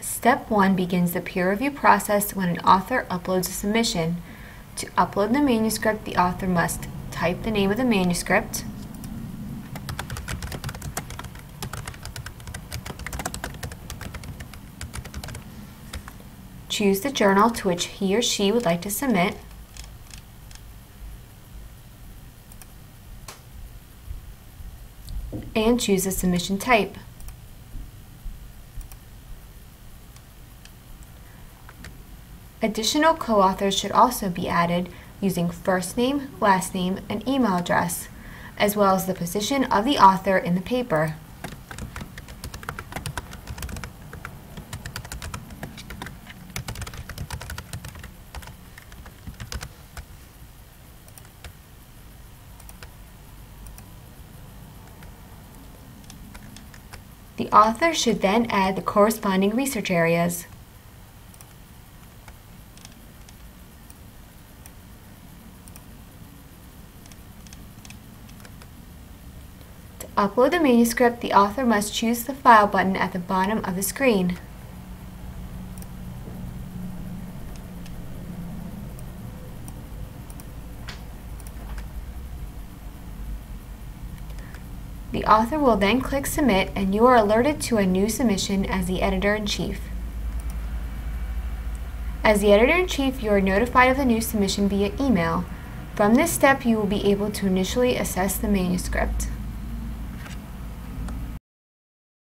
Step 1 begins the peer review process when an author uploads a submission. To upload the manuscript, the author must type the name of the manuscript, choose the journal to which he or she would like to submit, and choose the submission type. Additional co-authors should also be added using first name, last name, and email address, as well as the position of the author in the paper. The author should then add the corresponding research areas. To upload the manuscript, the author must choose the File button at the bottom of the screen. The author will then click Submit, and you are alerted to a new submission as the Editor-in-Chief. As the Editor-in-Chief, you are notified of the new submission via email. From this step, you will be able to initially assess the manuscript.